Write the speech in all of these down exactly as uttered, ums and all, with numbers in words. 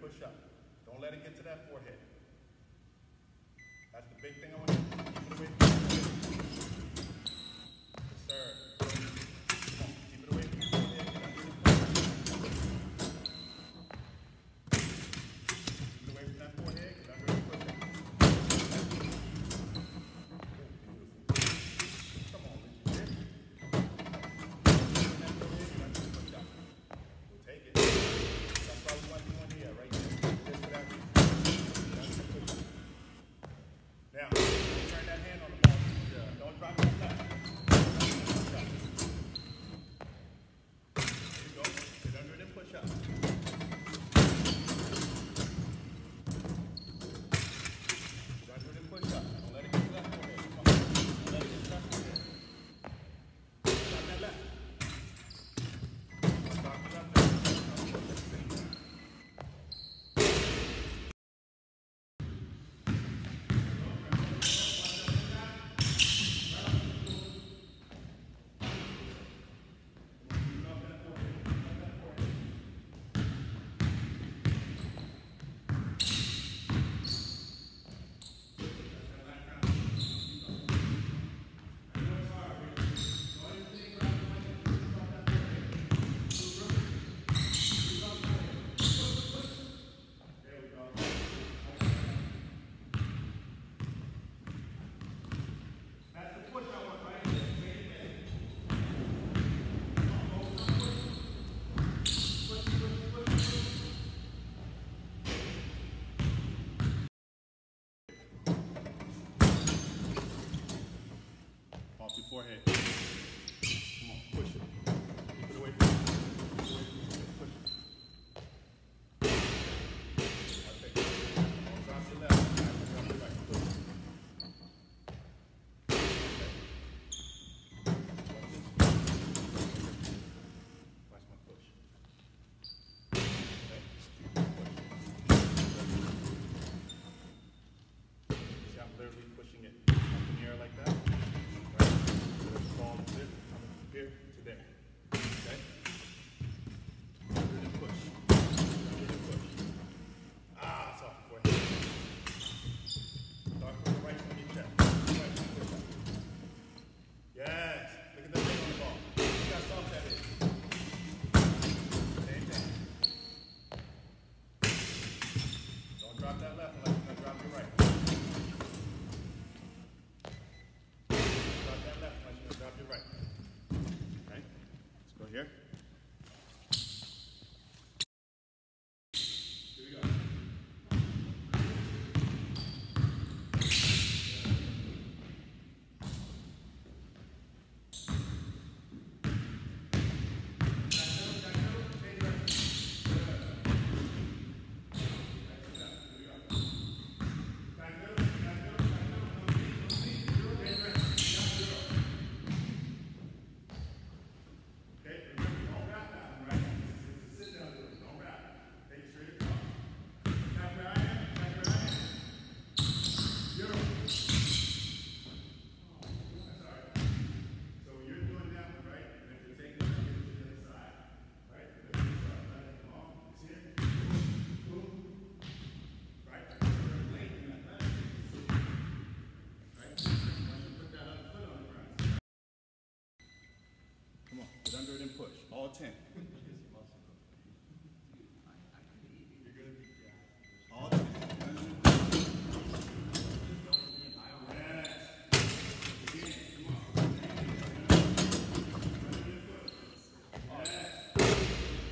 push up. Don't let it get to that forehead. That's the big thing I want you to do. Keep it away from your forehead. Yes, sir. Come on, keep it away from your forehead. Get under your forehead. Keep it away from that forehead. Get under your forehead. Beautiful. Come on, Richard. Get under your forehead. We'll take it. That's all we want to do on here, right there. Now, turn that hand on the ball. Yeah. Don't drop it back. There you go. Get under it and push up. Get under it and push up. Don't let it get to that forehead. Come on. Don't let it get to that forehead. Drop that left. Drop it up there. Forehead. Come on, push it. Keep it away from you. Push it. Okay. Don't drop your left. Drop your right. Push it. Okay. Watch my push. Okay. Push. See, I'm literally pushing it up in the air like that. Ball is there, coming from here to there. Okay? Under the push. Under the push. Ah, it's off the forehead. Start from the right on your chest. Right on your chest. Yes. Look at the thing on the ball. Look how soft that is. Same thing. Don't drop that left unless you're going to drop your right. Drop your right. Okay, let's go here. Here we go. Come on, get under it and push. All ten. You're going to be down. All ten. Yes. Again, come on. Under it and push. Yes.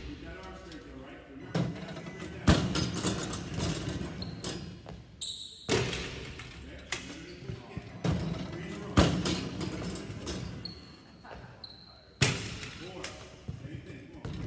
Keep that arm straight though, right? Remember, you have to bring it down. Yes, under it and push again. Four. Anything. Come on.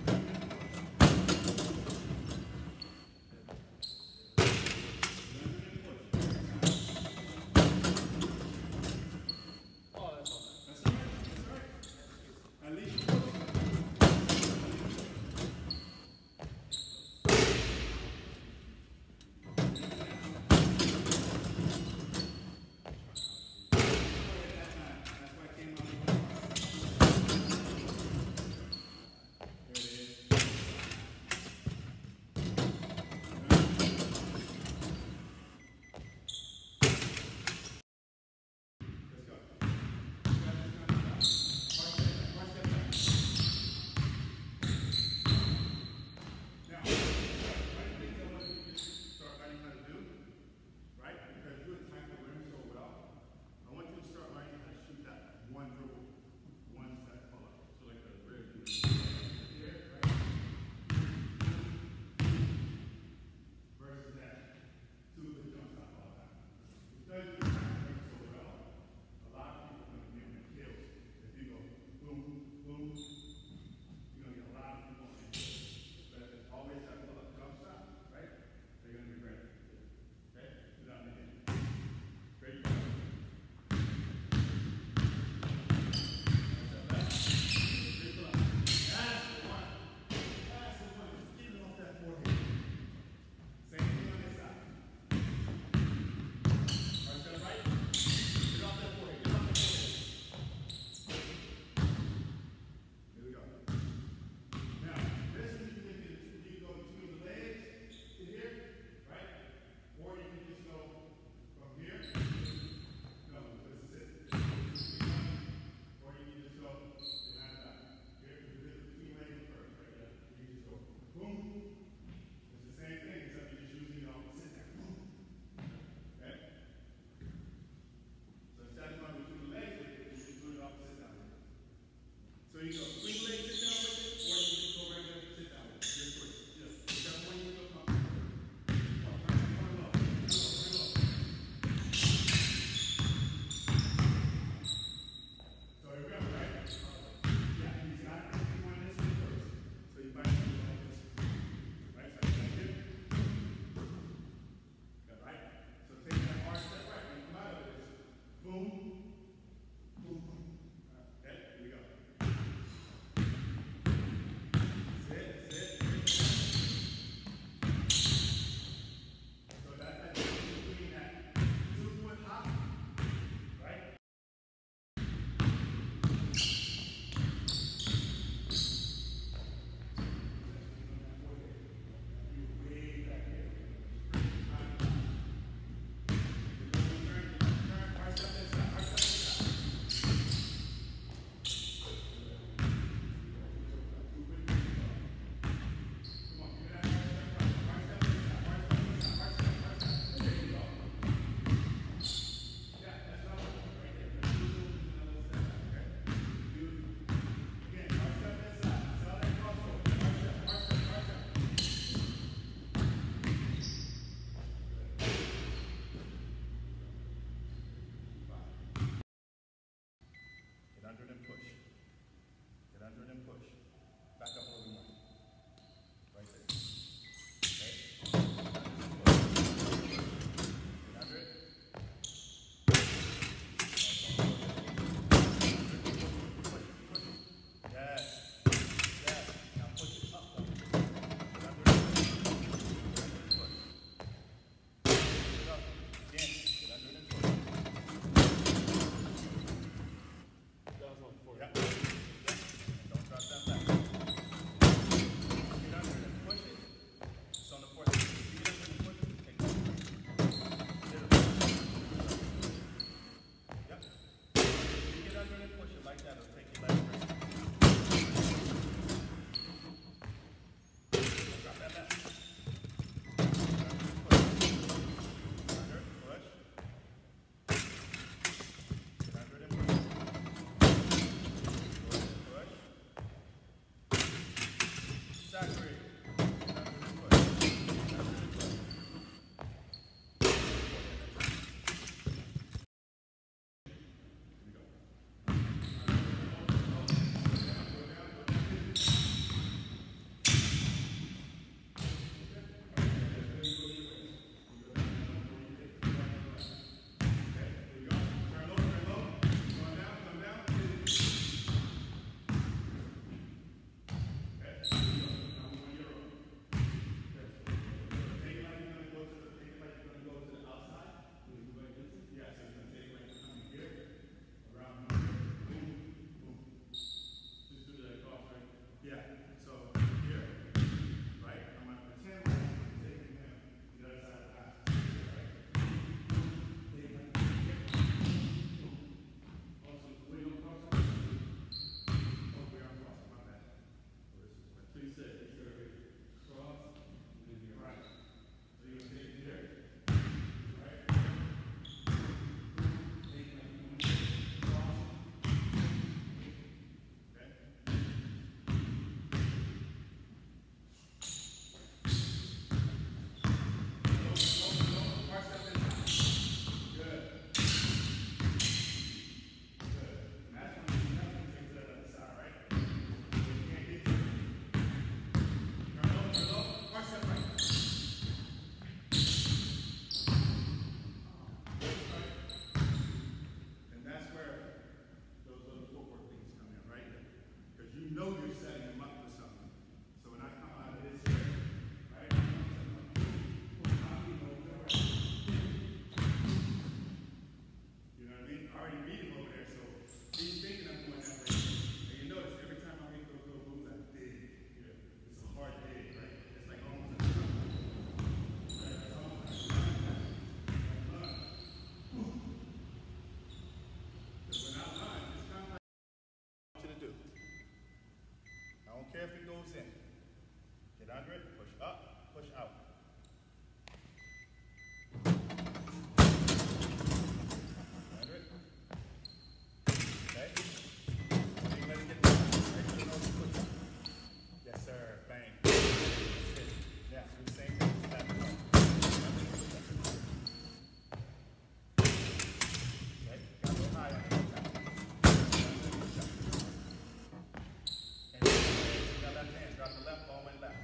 Drop the left, ball went left.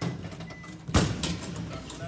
Drop the left.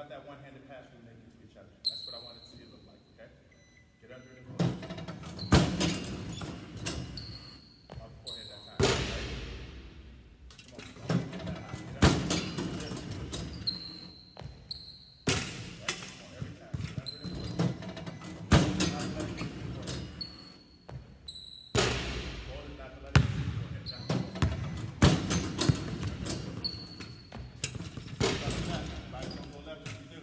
about that one-handed pass we make to each other. That's what I wanted to see it look like, okay? Get under the ball. Off the forehead that time, right? Come on, come on, get that high. Get under the ball. Right? Come on, every time. Get under the ball. Not let it hit the forehead. The ball is not to let it hit the forehead. That's the ball. Left, right, don't go left if you do.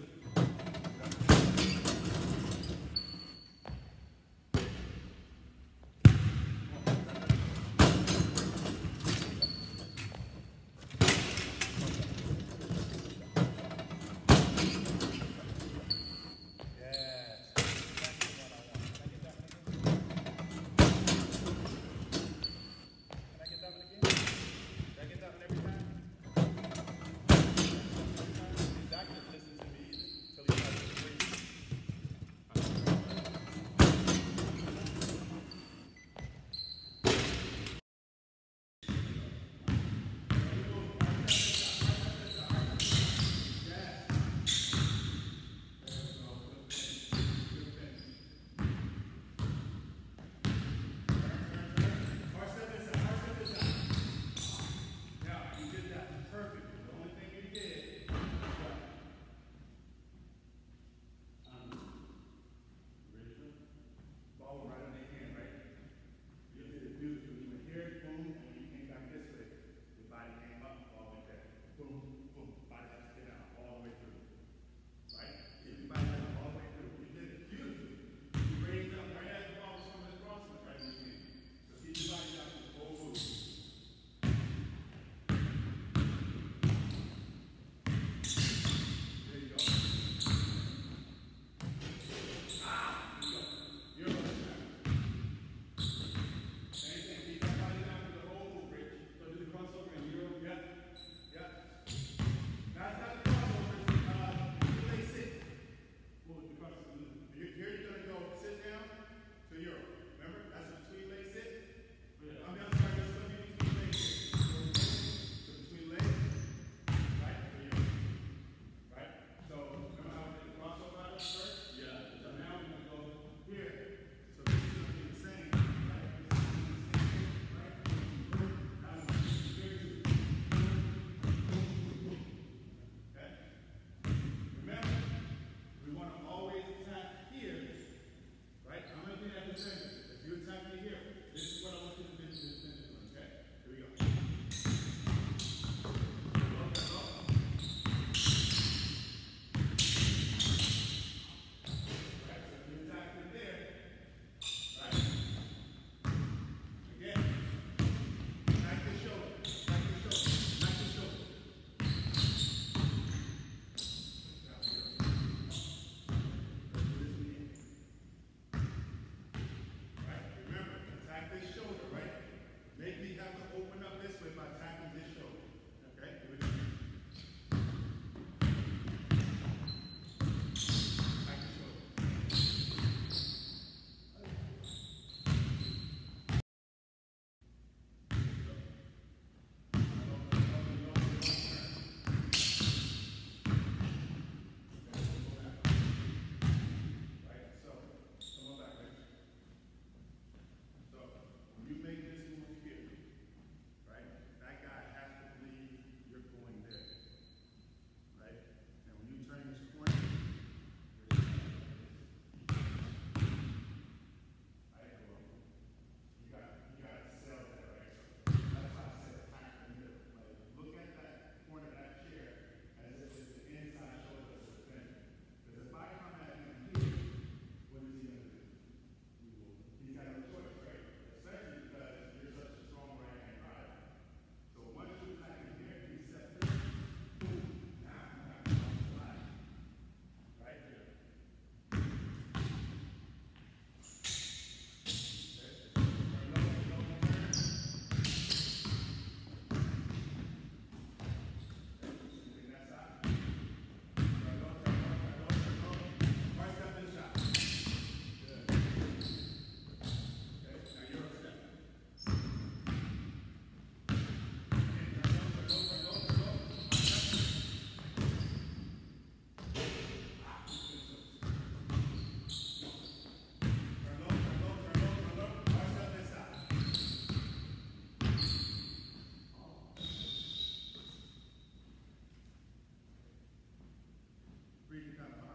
Read the